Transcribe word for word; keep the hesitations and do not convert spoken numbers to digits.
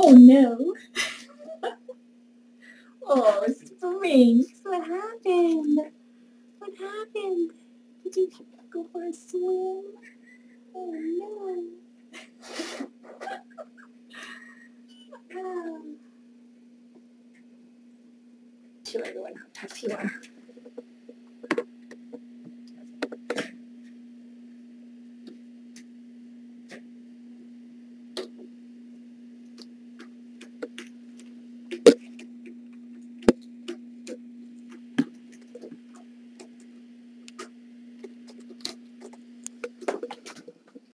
Oh no. Oh, Sprinks, what happened? What happened? Did you go for a swim? Oh no. um. Show everyone how tough you are.